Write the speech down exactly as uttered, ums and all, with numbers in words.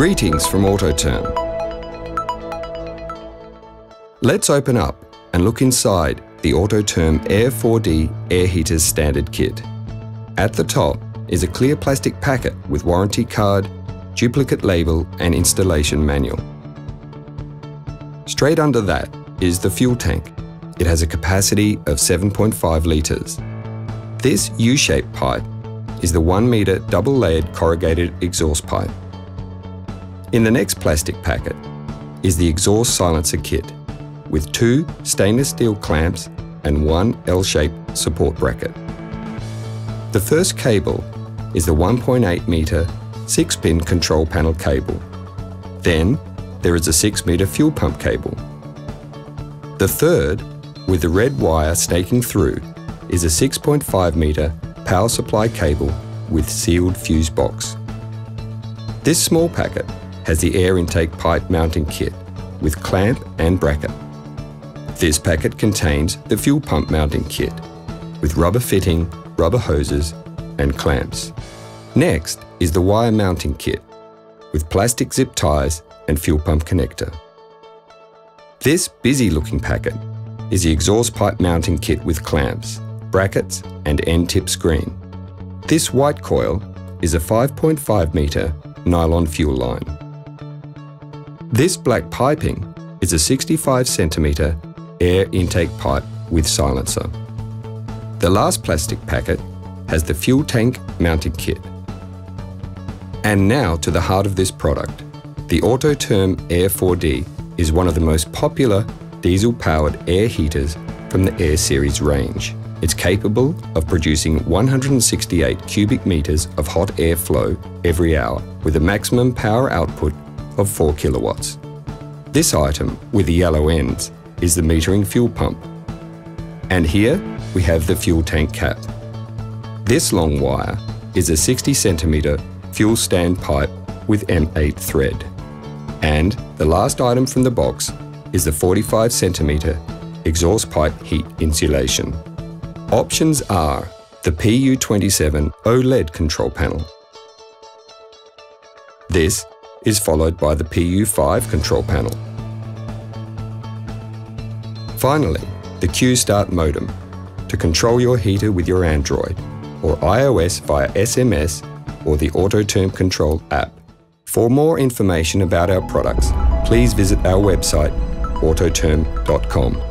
Greetings from Autoterm. Let's open up and look inside the Autoterm Air four D Air Heaters Standard Kit. At the top is a clear plastic packet with warranty card, duplicate label and installation manual. Straight under that is the fuel tank. It has a capacity of seven point five litres. This U-shaped pipe is the one metre double-layered corrugated exhaust pipe. In the next plastic packet is the exhaust silencer kit with two stainless steel clamps and one L-shaped support bracket. The first cable is the one point eight metre six pin control panel cable. Then there is a six metre fuel pump cable. The third, with the red wire snaking through, is a six point five metre power supply cable with sealed fuse box. This small packet has the air intake pipe mounting kit with clamp and bracket. This packet contains the fuel pump mounting kit with rubber fitting, rubber hoses and clamps. Next is the wire mounting kit with plastic zip ties and fuel pump connector. This busy looking packet is the exhaust pipe mounting kit with clamps, brackets and end tip screen. This white coil is a five point five metre nylon fuel line. This black piping is a sixty-five centimetre air intake pipe with silencer. The last plastic packet has the fuel tank mounting kit. And now to the heart of this product. The Autoterm Air four D is one of the most popular diesel-powered air heaters from the Air Series range. It's capable of producing one hundred sixty-eight cubic metres of hot air flow every hour with a maximum power output of four kilowatts. This item with the yellow ends is the metering fuel pump. And here we have the fuel tank cap. This long wire is a sixty centimetre fuel stand pipe with M eight thread. And the last item from the box is the forty-five centimetre exhaust pipe heat insulation. Options are the P U twenty-seven OLED control panel. This is followed by the P U five control panel. Finally, the QStart modem to control your heater with your Android or iOS via S M S or the Autoterm Control app. For more information about our products, please visit our website, autoterm dot com.